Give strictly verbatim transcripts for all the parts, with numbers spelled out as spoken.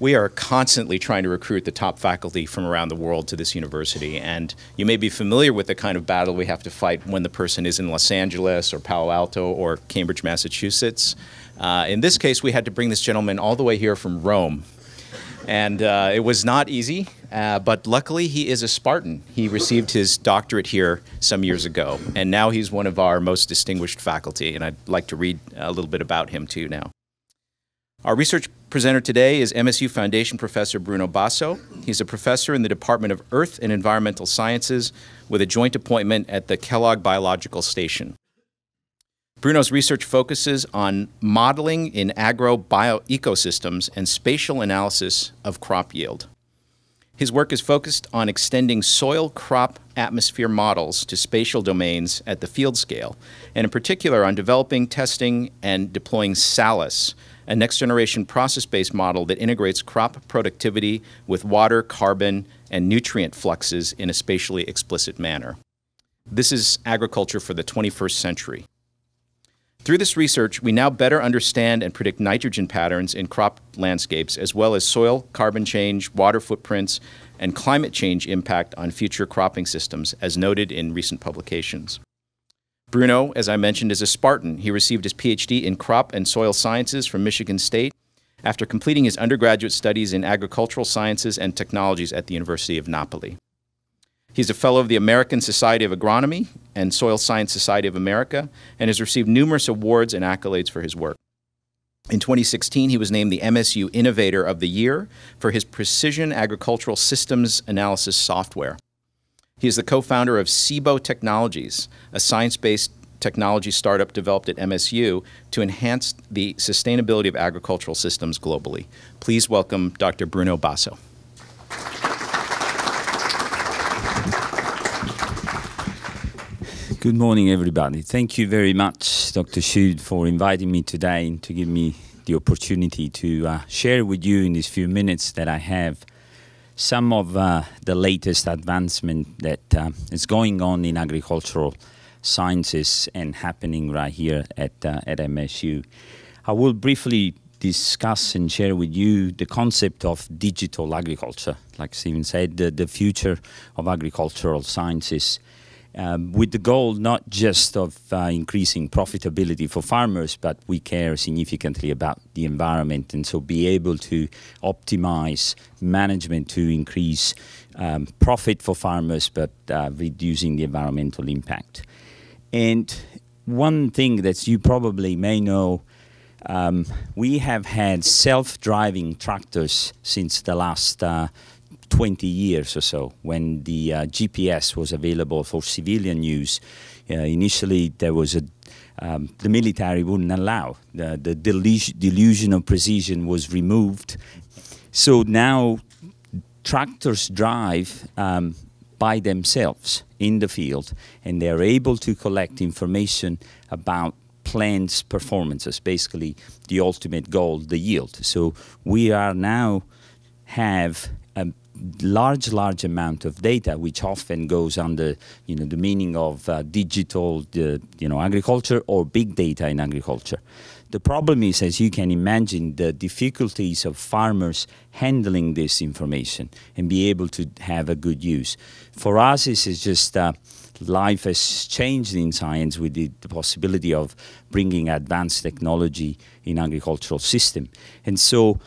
we are constantly trying to recruit the top faculty from around the world to this university. And you may be familiar with the kind of battle we have to fight when the person is in Los Angeles or Palo Alto or Cambridge, Massachusetts. Uh, in this case, we had to bring this gentleman all the way here from Rome. And uh, it was not easy, uh, but luckily he is a Spartan. He received his doctorate here some years ago, and now he's one of our most distinguished faculty, and I'd like to read a little bit about him too now. Our research presenter today is M S U Foundation Professor Bruno Basso. He's a professor in the Department of Earth and Environmental Sciences with a joint appointment at the Kellogg Biological Station. Bruno's research focuses on modeling in agro-bioecosystems and spatial analysis of crop yield. His work is focused on extending soil crop atmosphere models to spatial domains at the field scale, and in particular on developing, testing, and deploying SALUS, a next-generation process-based model that integrates crop productivity with water, carbon, and nutrient fluxes in a spatially explicit manner. This is agriculture for the twenty-first century. Through this research, we now better understand and predict nitrogen patterns in crop landscapes, as well as soil, carbon change, water footprints, and climate change impact on future cropping systems, as noted in recent publications. Bruno, as I mentioned, is a Spartan. He received his PhD in crop and soil sciences from Michigan State after completing his undergraduate studies in agricultural sciences and technologies at the University of Napoli. He's a fellow of the American Society of Agronomy and Soil Science Society of America, and has received numerous awards and accolades for his work. In twenty sixteen, he was named the M S U Innovator of the Year for his precision agricultural systems analysis software. He is the co-founder of Cibo Technologies, a science-based technology startup developed at M S U to enhance the sustainability of agricultural systems globally. Please welcome Doctor Bruno Basso. Good morning, everybody. Thank you very much, Doctor Shute, for inviting me today and to give me the opportunity to uh, share with you in these few minutes that I have some of uh, the latest advancement that uh, is going on in agricultural sciences and happening right here at, uh, at M S U. I will briefly discuss and share with you the concept of digital agriculture, like Stephen said, the, the future of agricultural sciences. Um, with the goal not just of uh, increasing profitability for farmers, but we care significantly about the environment, and so be able to optimize management to increase um, profit for farmers, but uh, reducing the environmental impact. And one thing that you probably may know, um, we have had self-driving tractors since the last uh, twenty years or so, when the uh, G P S was available for civilian use. Uh, initially, there was a, um, the military wouldn't allow. The, the delusion of precision was removed. So now tractors drive um, by themselves in the field, and they're able to collect information about plants' performances, basically the ultimate goal, the yield. So we are now have a large, large amount of data, which often goes under, you know, the meaning of uh, digital, uh, you know, agriculture or big data in agriculture. The problem is, as you can imagine, the difficulties of farmers handling this information and be able to have a good use. For us, this is just uh, life has changed in science with the, the possibility of bringing advanced technology in agricultural system, and so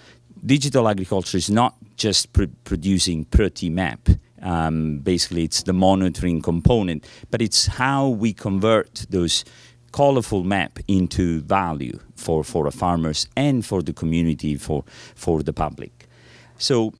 digital agriculture is not just pr producing pretty map. Um, basically, it's the monitoring component, but it's how we convert those colorful map into value for for the farmers and for the community, for for the public. So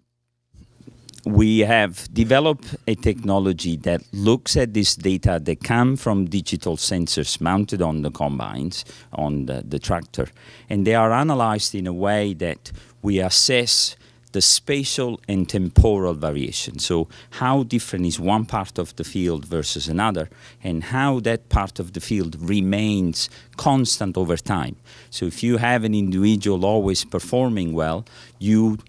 we have developed a technology that looks at this data that come from digital sensors mounted on the combines, on the, the tractor, and they are analyzed in a way that we assess the spatial and temporal variation. So how different is one part of the field versus another, and how that part of the field remains constant over time. So if you have an individual always performing well, you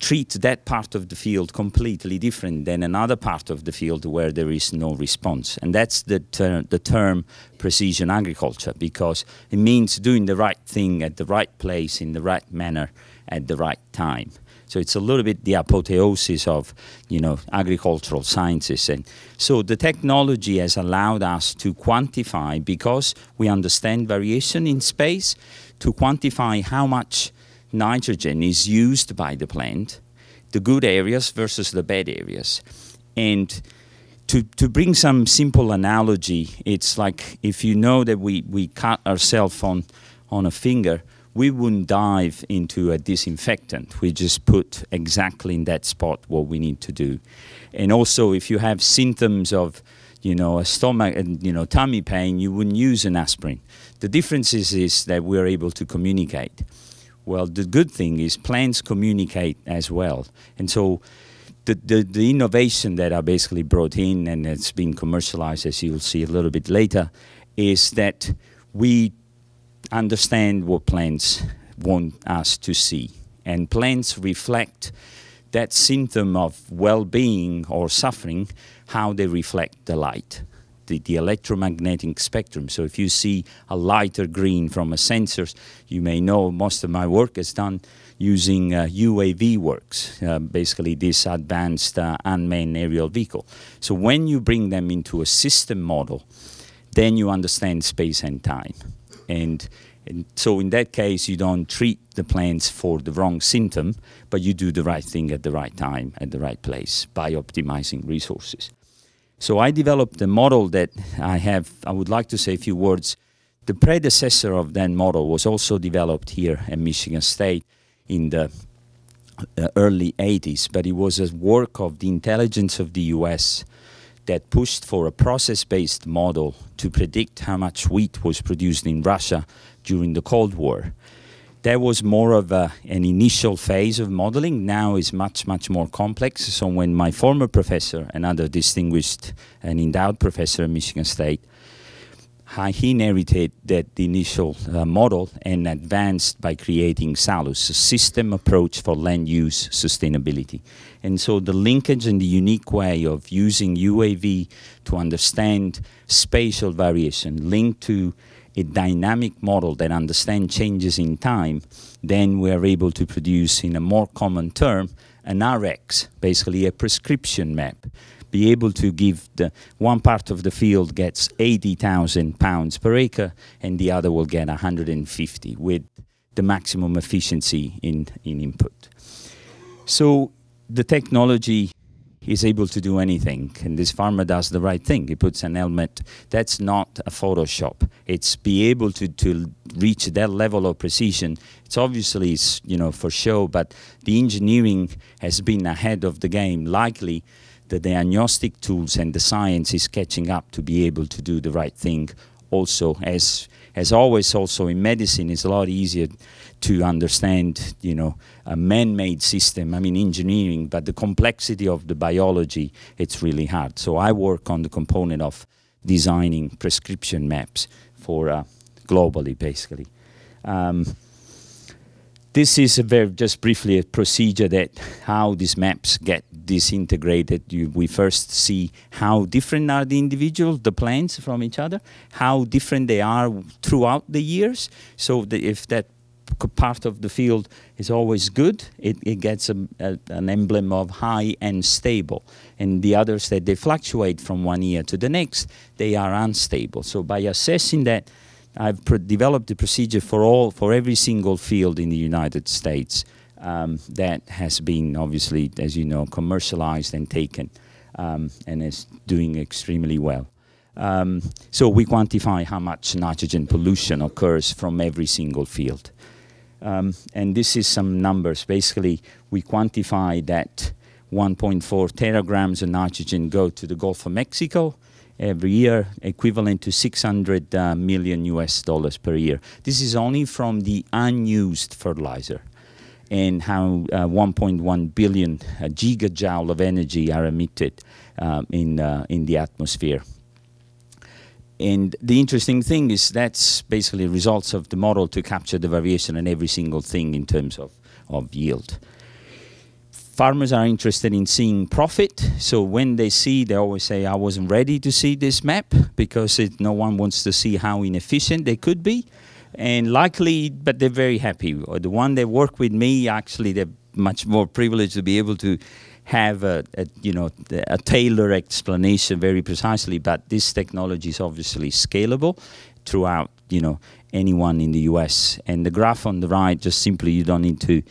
treat that part of the field completely different than another part of the field where there is no response. And that's the, ter the term precision agriculture, because it means doing the right thing at the right place in the right manner at the right time. So it's a little bit the apotheosis of, you know, agricultural sciences. And so the technology has allowed us to quantify, because we understand variation in space, to quantify how much nitrogen is used by the plant, the good areas versus the bad areas. And to, to bring some simple analogy, it's like if you know that we, we cut ourselves on, on a finger, we wouldn't dive into a disinfectant. We just put exactly in that spot what we need to do. And also, if you have symptoms of, you know, a stomach and, you know, tummy pain, you wouldn't use an aspirin. The difference is, is that we're able to communicate. Well, the good thing is plants communicate as well. And so the, the, the innovation that I basically brought in, and it's been commercialized, as you'll see a little bit later, is that we understand what plants want us to see. And plants reflect that symptom of well-being or suffering, how they reflect the light, the, the electromagnetic spectrum. So if you see a lighter green from a sensor, you may know most of my work is done using uh, U A V works, uh, basically this advanced uh, unmanned aerial vehicle. So when you bring them into a system model, then you understand space and time. And, and so in that case, you don't treat the plants for the wrong symptom, but you do the right thing at the right time, at the right place, by optimizing resources. So I developed a model that I have, I would like to say a few words. The predecessor of that model was also developed here at Michigan State in the early eighties, but it was a work of the intelligence of the U S that pushed for a process-based model to predict how much wheat was produced in Russia during the Cold War. That was more of a, an initial phase of modeling. Now is much, much more complex. So when my former professor, another distinguished and endowed professor at Michigan State, he inherited that the initial uh, model and advanced by creating SALUS, a system approach for land use sustainability. And so the linkage and the unique way of using U A V to understand spatial variation linked to a dynamic model that understands changes in time, then we're able to produce, in a more common term, an R X, basically a prescription map. Be able to give the one part of the field gets eighty thousand pounds per acre and the other will get one hundred fifty with the maximum efficiency in, in input. So the technology is able to do anything, and this farmer does the right thing. He puts an helmet. That's not a Photoshop. It's be able to, to reach that level of precision. It's obviously, you know, for show, but the engineering has been ahead of the game. Likely the diagnostic tools and the science is catching up to be able to do the right thing. Also, as as always, also in medicine, it's a lot easier to understand, you know, a man-made system. I mean, engineering, but the complexity of the biology, it's really hard. So I work on the component of designing prescription maps for uh, globally, basically. Um, This is a very, just briefly, a procedure that how these maps get disintegrated. You, we first see how different are the individuals, the plants from each other, how different they are throughout the years. So the, if that part of the field is always good, it, it gets a, a, an emblem of high and stable. And the others that they fluctuate from one year to the next, they are unstable. So by assessing that, I've developed a procedure for all, for every single field in the United States um, that has been, obviously, as you know, commercialized and taken, um, and is doing extremely well. Um, so we quantify how much nitrogen pollution occurs from every single field. Um, and this is some numbers. Basically, we quantify that one point four teragrams of nitrogen go to the Gulf of Mexico every year, equivalent to six hundred uh, million U S dollars per year. This is only from the unused fertilizer, and how uh, one point one billion uh, gigajoule of energy are emitted um, in, uh, in the atmosphere. And the interesting thing is that's basically results of the model to capture the variation in every single thing in terms of, of yield. Farmers are interested in seeing profit, so when they see, they always say, I wasn't ready to see this map, because it, no one wants to see how inefficient they could be. And likely, but they're very happy. The one that worked with me, actually, they're much more privileged to be able to have a, a you know a tailored explanation very precisely. But this technology is obviously scalable throughout you know anyone in the U S And the graph on the right, just simply you don't need to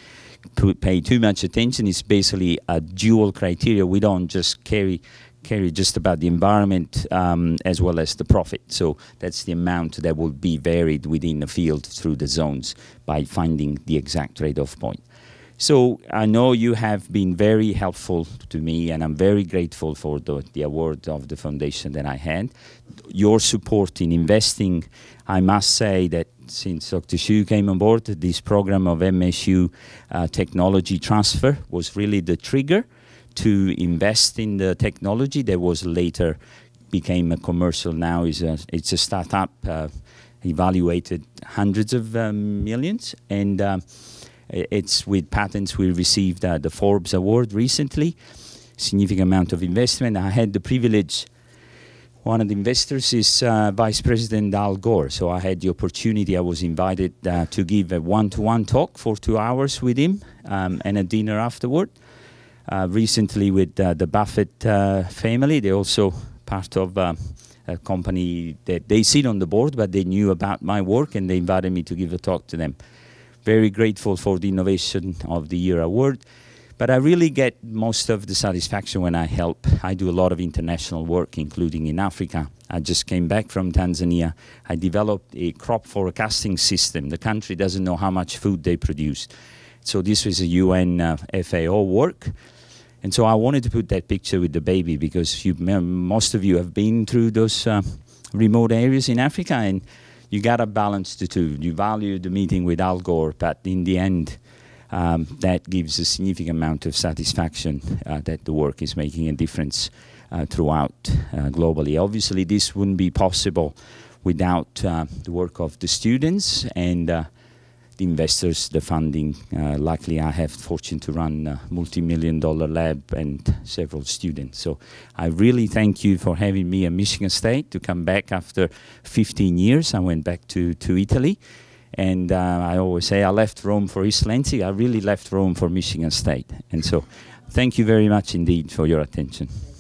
pay too much attention. It's basically a dual criteria. We don't just carry carry just about the environment um, as well as the profit. So that's the amount that will be varied within the field through the zones by finding the exact trade-off point. So I know you have been very helpful to me, and I'm very grateful for the, the award of the foundation that I had. Your support in investing, I must say that since Doctor Xu came on board, this program of M S U uh, technology transfer was really the trigger to invest in the technology that was later became a commercial. Now is a, it's a startup uh, evaluated hundreds of um, millions, and um, it's with patents. We received uh, the Forbes Award recently, significant amount of investment. I had the privilege, one of the investors is uh, Vice President Al Gore, so I had the opportunity, I was invited uh, to give a one-to-one talk for two hours with him um, and a dinner afterward. Uh, recently with uh, the Buffett uh, family, they're also part of uh, a company that they sit on the board, but they knew about my work and they invited me to give a talk to them. Very grateful for the Innovation of the Year award, but I really get most of the satisfaction when I help. I do a lot of international work, including in Africa. I just came back from Tanzania. I developed a crop forecasting system. The country doesn't know how much food they produce. So this was a U N uh, F A O work. And so I wanted to put that picture with the baby, because you, most of you have been through those uh, remote areas in Africa, and you got to balance the two. You value the meeting with Al Gore, but in the end, um, that gives a significant amount of satisfaction uh, that the work is making a difference uh, throughout uh, globally. Obviously, this wouldn't be possible without uh, the work of the students and uh, the investors, the funding. Uh, luckily, I have fortune to run a multi-million dollar lab and several students. So I really thank you for having me at Michigan State to come back after fifteen years. I went back to, to Italy. And uh, I always say I left Rome for East Lansing. I really left Rome for Michigan State. And so thank you very much indeed for your attention.